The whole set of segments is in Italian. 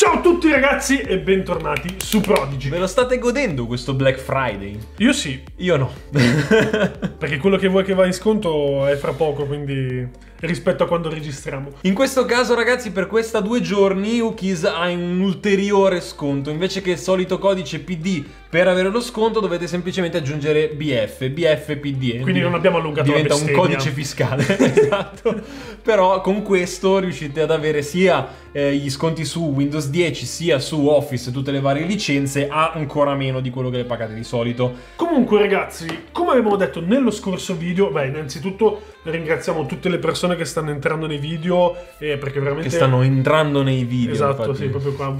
Ciao a tutti ragazzi e bentornati su Prodigeek. Ve lo state godendo questo Black Friday? Io sì. Io no. Perché quello che vuoi che va in sconto è fra poco, quindi rispetto a quando registriamo. In questo caso ragazzi, per questa 2 giorni Hookies ha un ulteriore sconto. Invece che il solito codice PD per avere lo sconto, dovete semplicemente aggiungere BF, BFPD. Quindi non abbiamo allungato la bestemmia. Diventa un codice fiscale. Esatto. Però con questo riuscite ad avere sia gli sconti su Windows 10 sia su Office, tutte le varie licenze, a ancora meno di quello che le pagate di solito. Comunque ragazzi, come avevamo detto nello scorso video, beh, innanzitutto ringraziamo tutte le persone che stanno entrando nei video, perché veramente... Che stanno entrando nei video. Esatto, infatti. Sì, proprio qua,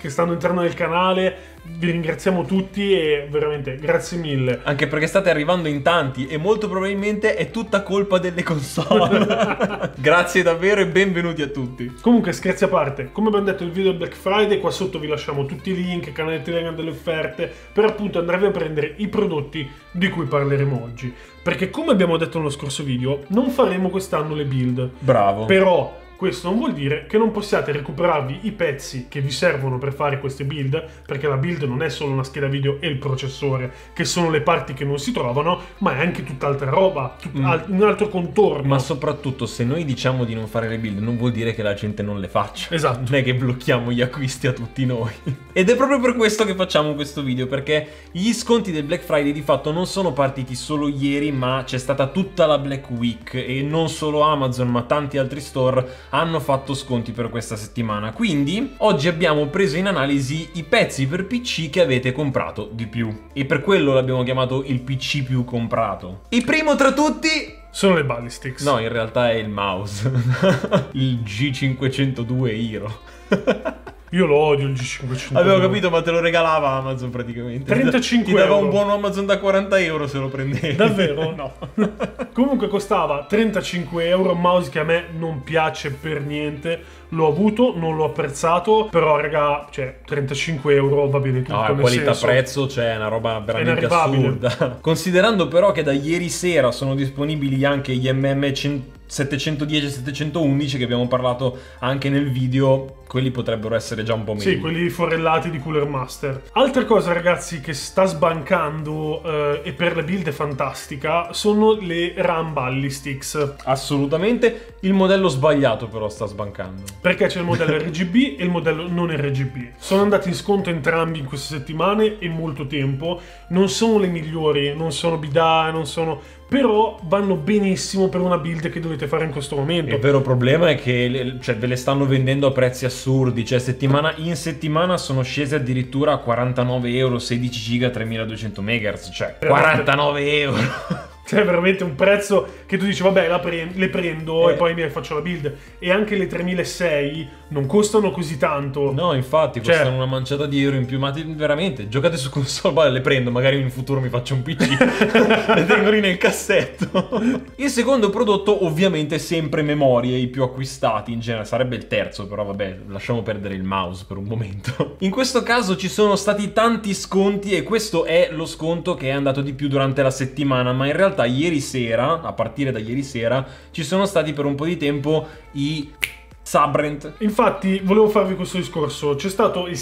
che stanno entrando nel canale. Vi ringraziamo tutti e veramente grazie mille. Anche perché state arrivando in tanti e molto probabilmente è tutta colpa delle console. Grazie davvero e benvenuti a tutti. Comunque scherzi a parte, come abbiamo detto il video del Black Friday, qua sotto vi lasciamo tutti i link, canale Telegram delle offerte, per appunto andarvi a prendere i prodotti di cui parleremo oggi. Perché come abbiamo detto nello scorso video, non faremo quest'anno le build. Bravo. Però... questo non vuol dire che non possiate recuperarvi i pezzi che vi servono per fare queste build, perché la build non è solo una scheda video e il processore, che sono le parti che non si trovano, ma è anche tutt'altra roba, un altro contorno. Ma soprattutto, se noi diciamo di non fare le build, non vuol dire che la gente non le faccia. Esatto. Non è che blocchiamo gli acquisti a tutti noi. Ed è proprio per questo che facciamo questo video, perché gli sconti del Black Friday di fatto non sono partiti solo ieri, ma c'è stata tutta la Black Week, e non solo Amazon, ma tanti altri store hanno fatto sconti per questa settimana. Quindi oggi abbiamo preso in analisi i pezzi per PC che avete comprato di più, e per quello l'abbiamo chiamato il PC più comprato. Il primo tra tutti sono le Ballistix. No, in realtà è il mouse. Il G502 Hero. Io lo odio il G500. Avevo capito, ma te lo regalava Amazon praticamente. 35 euro. Ti dava un buono Amazon da 40 euro se lo prendevi. Davvero? No. Comunque costava 35 euro, un mouse che a me non piace per niente. L'ho avuto, non l'ho apprezzato, però raga, cioè 35 euro va bene tutto. No, qualità prezzo, cioè è una roba veramente assurda. Considerando però che da ieri sera sono disponibili anche gli M&M 710 e 711 che abbiamo parlato anche nel video, quelli potrebbero essere già un po' meglio. Sì, quelli forellati di Cooler Master. Altra cosa ragazzi che sta sbancando e per le build è fantastica, sono le RAM Ballistix. Assolutamente, il modello sbagliato però sta sbancando. Perché c'è il modello RGB e il modello non RGB. Sono andati in sconto entrambi in queste settimane e molto tempo. Non sono le migliori, non sono bidà, non sono... però vanno benissimo per una build che dovete fare in questo momento. Il vero problema è che ve le stanno vendendo a prezzi assurdi, cioè settimana in settimana sono scese addirittura a 49 euro, 16 giga, 3200 MHz, cioè 49 euro. Cioè veramente un prezzo che tu dici vabbè le prendo e poi mi faccio la build. E anche le 3600 non costano così tanto. No, infatti, cioè, costano una manciata di euro in più. Ma veramente, giocate su console, vale, le prendo, magari in futuro mi faccio un PC. Le tengo lì nel cassetto. Il secondo prodotto ovviamente sempre memorie, i più acquistati in genere. Sarebbe il terzo, però vabbè, lasciamo perdere il mouse per un momento. In questo caso ci sono stati tanti sconti e questo è lo sconto che è andato di più durante la settimana, ma in realtà ieri sera, a partire da ieri sera, ci sono stati per un po' di tempo i Sabrent. Infatti volevo farvi questo discorso. C'è stato il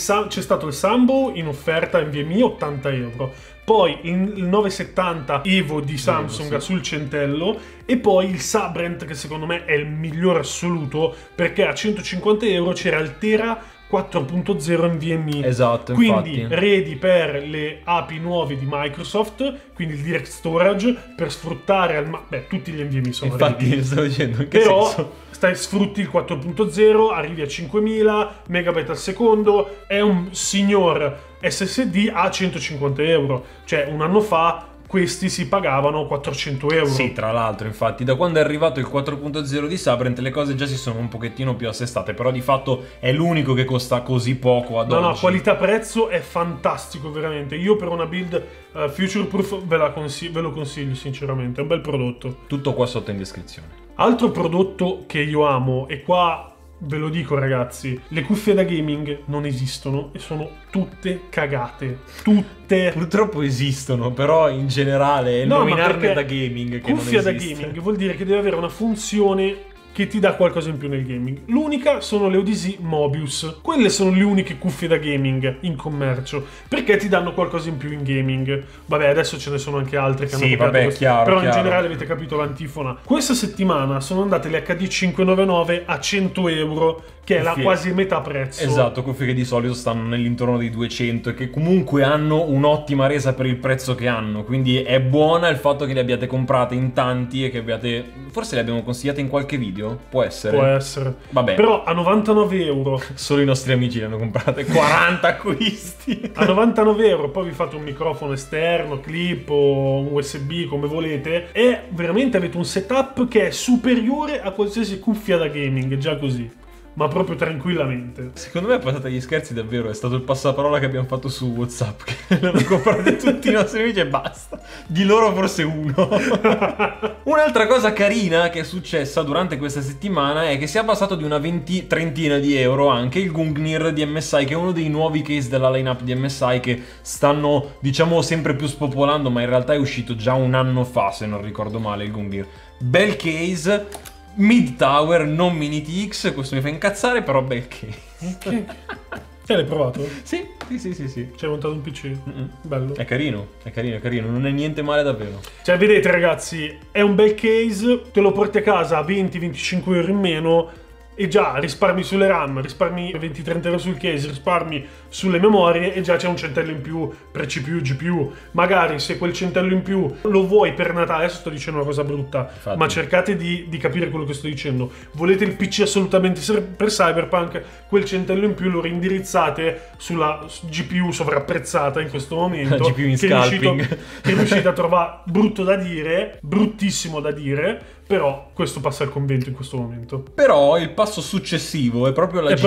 Sambo in offerta in VMI 80 euro, poi il 970 Evo di Samsung sul centello, e poi il Sabrent che secondo me è il migliore assoluto, perché a 150 euro c'era il Tera 4.0 NVMe. Esatto, quindi infatti, ready per le API nuove di Microsoft, quindi il Direct Storage, per sfruttare al tutti gli NVMe sono infatti ready. Stavo dicendo, in che però senso? Sfrutti il 4.0, arrivi a 5000 megabyte al secondo, è un signor SSD a 150 euro, cioè un anno fa questi si pagavano 400 euro. Sì, tra l'altro, infatti, da quando è arrivato il 4.0 di Sabrent le cose già si sono un pochettino più assestate, però di fatto è l'unico che costa così poco ad oggi. No, qualità-prezzo è fantastico, veramente. Io per una build future proof ve lo consiglio sinceramente, è un bel prodotto. Tutto qua sotto in descrizione. Altro prodotto che io amo, e qua ve lo dico ragazzi, le cuffie da gaming non esistono e sono tutte cagate, tutte. Purtroppo esistono, però in generale nominarne da gaming che non esiste. Cuffia da gaming vuol dire che deve avere una funzione che ti dà qualcosa in più nel gaming. L'unica sono le Odyssey Mobius. Quelle sono le uniche cuffie da gaming in commercio, perché ti danno qualcosa in più in gaming. Vabbè, adesso ce ne sono anche altre che hanno chiaro. In generale avete capito l'antifona. Questa settimana sono andate le HD 599 a 100 euro, che è la quasi metà prezzo. Esatto, cuffie che di solito stanno nell'intorno dei 200 e che comunque hanno un'ottima resa per il prezzo che hanno. Quindi è buona il fatto che le abbiate comprate in tanti e che abbiate... Forse le abbiamo consigliate in qualche video? Può essere. Può essere. Vabbè. Però a 99 euro... Solo i nostri amici le hanno comprate. 40 acquisti. A 99 euro poi vi fate un microfono esterno, clip o un USB, come volete. E veramente avete un setup che è superiore a qualsiasi cuffia da gaming, già così. Ma proprio tranquillamente. Secondo me è passata agli scherzi davvero, è stato il passaparola che abbiamo fatto su WhatsApp, che l'hanno comprato tutti i nostri amici e basta. Di loro forse uno. Un'altra cosa carina che è successa durante questa settimana è che si è abbassato di una trentina di euro anche il Gungnir di MSI, che è uno dei nuovi case della lineup di MSI che stanno, diciamo, sempre più spopolando, ma in realtà è uscito già un anno fa, se non ricordo male, il Gungnir. Bel case. Mid Tower, non Mini TX, questo mi fa incazzare, però bel case. Te l'hai provato? Sì. Ci hai montato un PC? Bello. È carino, non è niente male davvero. Cioè, vedete ragazzi, è un bel case, te lo porti a casa a 20-25 euro in meno e già risparmi sulle RAM, risparmi 20-30 euro sul case, risparmi sulle memorie e già c'è un centello in più per CPU, GPU. Magari se quel centello in più lo vuoi per Natale, adesso sto dicendo una cosa brutta, infatti, ma cercate di capire quello che sto dicendo. Volete il PC assolutamente per Cyberpunk, quel centello in più lo reindirizzate sulla GPU sovrapprezzata in questo momento, GPU in scalping, che riuscite a trovare, brutto da dire, bruttissimo da dire, però questo passa al convento in questo momento. Però il passo successivo è proprio la GPU.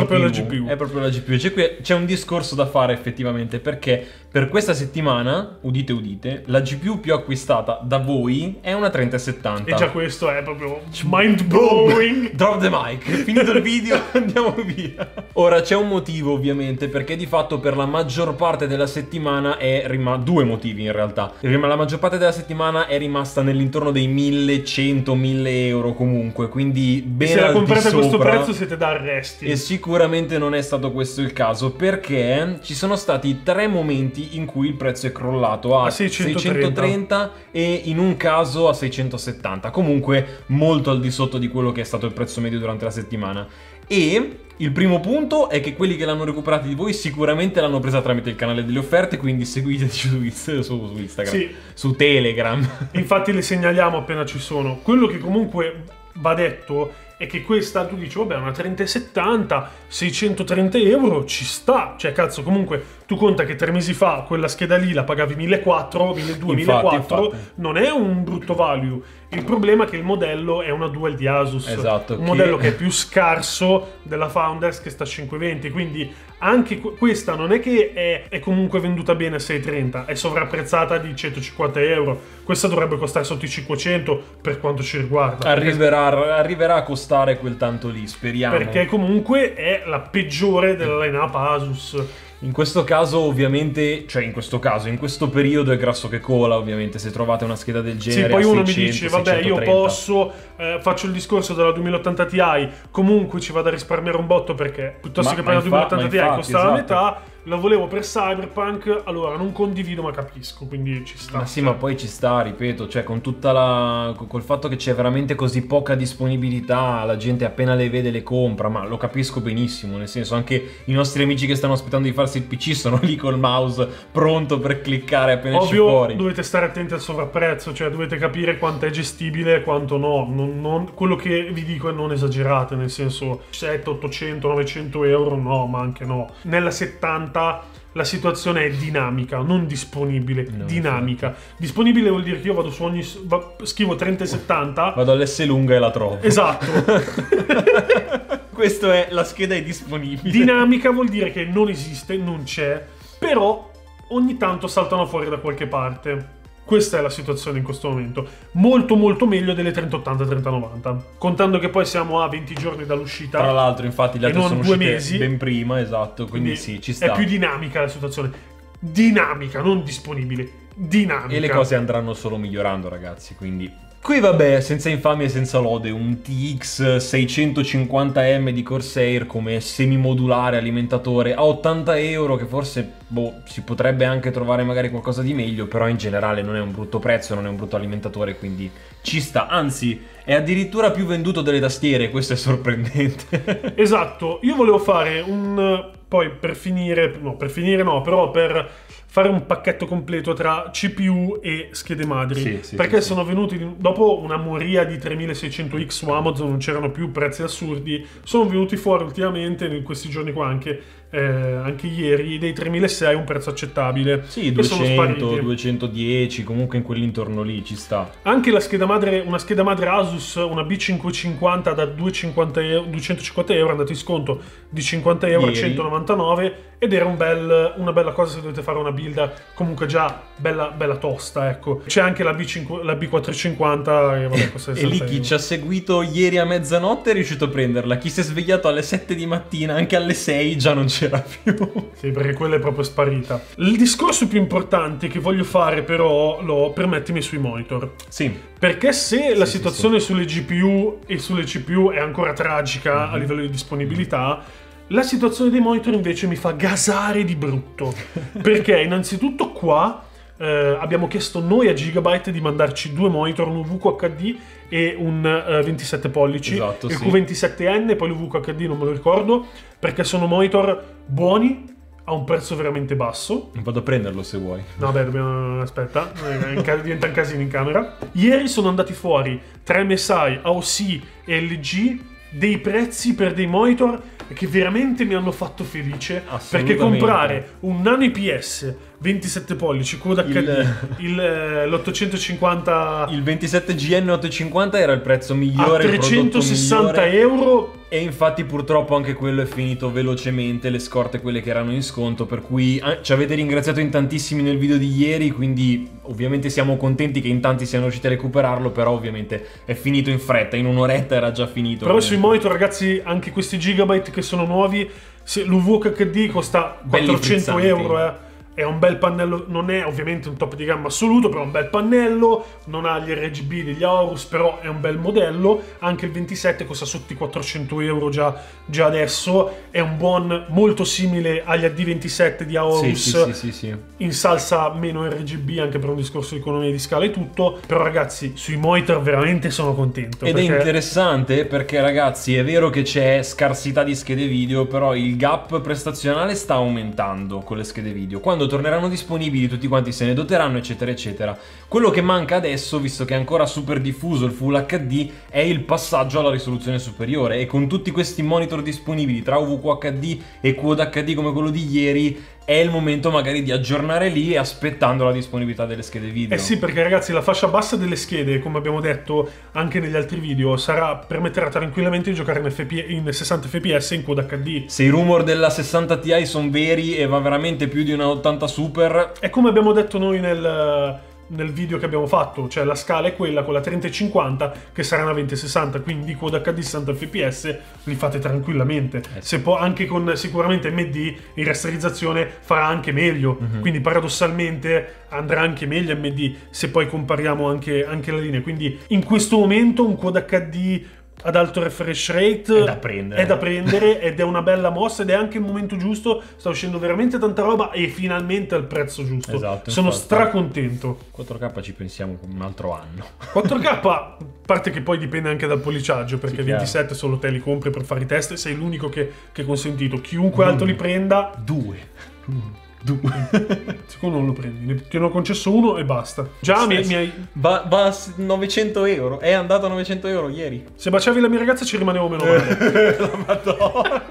È proprio la GPU. C'è un discorso da fare effettivamente, perché per questa settimana, udite udite, la GPU più acquistata da voi è una 3070. E già questo è proprio mind blowing. Drop the mic, finito il video, andiamo via. Ora c'è un motivo ovviamente, perché di fatto per la maggior parte della settimana è rimasta... Due motivi in realtà. La maggior parte della settimana è rimasta nell'intorno dei 1100-1000 euro comunque, quindi bene. Se la comprate a questo prezzo siete da arresti. E sicuramente non è stato questo il caso, perché ci sono stati tre momenti in cui il prezzo è crollato a 630 e in un caso a 670, comunque molto al di sotto di quello che è stato il prezzo medio durante la settimana. E il primo punto è che quelli che l'hanno recuperati di voi sicuramente l'hanno presa tramite il canale delle offerte, quindi seguiteci su Instagram, su Telegram. Infatti le segnaliamo appena ci sono. Quello che comunque va detto è che questa, tu dici, vabbè, una 3070, 630 euro ci sta. Cioè, cazzo, comunque tu conta che 3 mesi fa quella scheda lì la pagavi 1.400, 1.200, 1.400, non è un brutto value. Il problema è che il modello è una dual di Asus, esatto, un modello che è più scarso della Founders, che sta a 520, quindi anche questa non è che è comunque venduta bene a 630, è sovrapprezzata di 150 euro, questa dovrebbe costare sotto i 500 per quanto ci riguarda. Arriverà a costare quel tanto lì, speriamo. Perché comunque è la peggiore della lineup Asus. In questo caso ovviamente, cioè in questo caso, in questo periodo è grasso che cola ovviamente, se trovate una scheda del genere. Sì, poi uno 600, mi dice, vabbè, 630. Io posso, faccio il discorso della 2080 Ti, comunque ci vado a risparmiare un botto, perché piuttosto che prendere la 2080 Ti costa la metà, la volevo per Cyberpunk, allora non condivido ma capisco, quindi ci sta. Ma sì, ma poi ci sta, ripeto, cioè con tutta la... col fatto che c'è veramente così poca disponibilità, la gente appena le vede le compra, ma lo capisco benissimo, nel senso anche i nostri amici che stanno aspettando di farsi il PC sono lì col mouse pronto per cliccare appena esce fuori. Dovete stare attenti al sovrapprezzo, cioè dovete capire quanto è gestibile e quanto no. Quello che vi dico è non esagerate, nel senso 700, 800, 900 euro no, ma anche no. Nella 70 la situazione è dinamica, non disponibile, no, dinamica. Disponibile vuol dire che io vado su ogni... scrivo 3070. Vado all'S lunga e la trovo. Esatto. Questa è la scheda, è disponibile. Dinamica vuol dire che non esiste, non c'è, però ogni tanto saltano fuori da qualche parte. Questa è la situazione in questo momento. Molto molto meglio delle 3080 e 3090. Contando che poi siamo a 20 giorni dall'uscita. Tra l'altro, infatti, le altre sono uscite ben prima, esatto, quindi sì, ci sta. È più dinamica la situazione. Dinamica, non disponibile. Dinamica. E le cose andranno solo migliorando, ragazzi, quindi... Qui vabbè, senza infamia e senza lode, un TX650M di Corsair come semimodulare alimentatore a €80, che forse boh, si potrebbe anche trovare magari qualcosa di meglio, però in generale non è un brutto prezzo, non è un brutto alimentatore, quindi ci sta. Anzi, è addirittura più venduto delle tastiere, questo è sorprendente. Esatto, io volevo fare un... Poi per fare un pacchetto completo tra CPU e schede madri, perché sono venuti, dopo una moria di 3600X su Amazon, non c'erano più prezzi assurdi, sono venuti fuori ultimamente, in questi giorni qua anche ieri, dei 3600 un prezzo accettabile. Sì, 200, 210, comunque in quell'intorno lì ci sta. Anche la scheda madre, una scheda madre Asus, una B550 da €250 è andato in sconto di €50 ieri. €199, ed era una bella cosa se dovete fare una build comunque già bella tosta, ecco. C'è anche la B450 vabbè, e lì chi ci ha seguito ieri a mezzanotte è riuscito a prenderla, chi si è svegliato alle 7 di mattina, anche alle 6 già non c'era più. Sì, perché quella è proprio sparita. Il discorso più importante che voglio fare però lo permettimi sui monitor. Sì. Perché se la situazione sulle GPU e sulle CPU è ancora tragica a livello di disponibilità, la situazione dei monitor invece mi fa gasare di brutto, perché innanzitutto qua abbiamo chiesto noi a Gigabyte di mandarci due monitor, un WHOkeys.com e un 27 pollici, esatto, il Q27N e poi il WHOkeys.com, non me lo ricordo, perché sono monitor buoni, a un prezzo veramente basso. Vado a prenderlo se vuoi. No, beh, dobbiamo... aspetta, diventa un casino in camera. Ieri sono andati fuori tra MSI, AOC e LG dei prezzi per dei monitor che veramente mi hanno fatto felice, perché comprare un Nano IPS 27 pollici QDHD, il 27GN850 era il prezzo migliore, a €360, e infatti purtroppo anche quello è finito velocemente, le scorte quelle che erano in sconto, per cui ci avete ringraziato in tantissimi nel video di ieri, quindi ovviamente siamo contenti che in tanti siano riusciti a recuperarlo, però ovviamente è finito in fretta, in un'oretta era già finito. Però sui monitor ragazzi, anche questi Gigabyte che sono nuovi, l'UWQHD costa €400, È un bel pannello, non è ovviamente un top di gamma assoluto, però è un bel pannello, non ha gli RGB degli Aorus, però è un bel modello. Anche il 27 costa sotto i €400 già adesso, è un buon, molto simile agli AD27 di Aorus, in salsa meno RGB, anche per un discorso di economia di scala e tutto. Però ragazzi, sui monitor veramente sono contento. Ed è interessante perché ragazzi, è vero che c'è scarsità di schede video, però il gap prestazionale sta aumentando con le schede video. Quando torneranno disponibili tutti quanti se ne doteranno, eccetera eccetera. Quello che manca adesso, visto che è ancora super diffuso il Full HD, è il passaggio alla risoluzione superiore, e con tutti questi monitor disponibili tra WQHD e QHD come quello di ieri, è il momento magari di aggiornare lì, aspettando la disponibilità delle schede video. Eh sì, perché ragazzi, la fascia bassa delle schede, come abbiamo detto anche negli altri video, permetterà tranquillamente di giocare in 60 fps in QHD. Se i rumor della 60 Ti sono veri e va veramente più di una 80 Super, è come abbiamo detto noi nel video che abbiamo fatto, cioè la scala è quella con la 3050 che sarà una 2060, quindi QHD 60 fps li fate tranquillamente. Se può, anche con sicuramente MD in rasterizzazione farà anche meglio, quindi paradossalmente andrà anche meglio MD se poi compariamo anche la linea. Quindi in questo momento un QHD ad alto refresh rate è da prendere ed è una bella mossa, ed è anche il momento giusto, sta uscendo veramente tanta roba e finalmente al prezzo giusto. Esatto, sono stracontento. 4K ci pensiamo un altro anno. 4K, a parte che poi dipende anche dal polliciaggio, perché 27 solo te li compri per fare i test e sei l'unico che è consentito. Chiunque altro li prenda, secondo non lo prendi, ti hanno concesso uno e basta. Già mi hai... €900, è andato a €900 ieri. Se baciavi la mia ragazza ci rimanevo meno male. La madonna.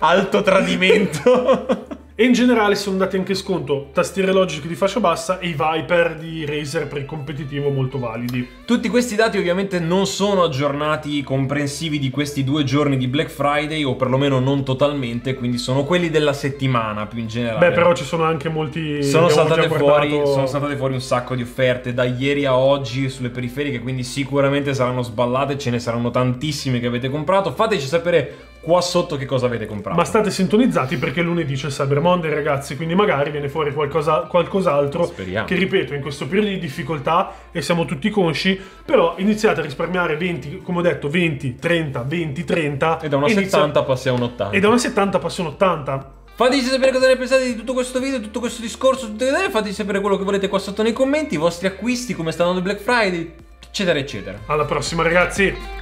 Alto tradimento. E in generale sono andati anche in sconto tastiere Logitech di fascia bassa e i Viper di Razer per il competitivo molto validi. Tutti questi dati ovviamente non sono aggiornati, comprensivi di questi due giorni di Black Friday, o perlomeno non totalmente, quindi sono quelli della settimana più in generale. Beh, però ci sono anche molti... Sono saltate fuori un sacco di offerte da ieri a oggi sulle periferiche, quindi sicuramente saranno sballate, ce ne saranno tantissime che avete comprato. Fateci sapere qua sotto che cosa avete comprato. Ma state sintonizzati perché lunedì c'è Cyber Monday, ragazzi, quindi magari viene fuori qualcos'altro. Speriamo. Che, ripeto, in questo periodo di difficoltà, e siamo tutti consci, però iniziate a risparmiare 20, come ho detto, 20, 30, 20, 30. E da una 70 passi a un 80. E da una 70 passi a un 80. Fateci sapere cosa ne pensate di tutto questo video, tutto questo discorso, fateci sapere quello che volete qua sotto nei commenti, i vostri acquisti, come sta andando il Black Friday, eccetera eccetera. Alla prossima, ragazzi!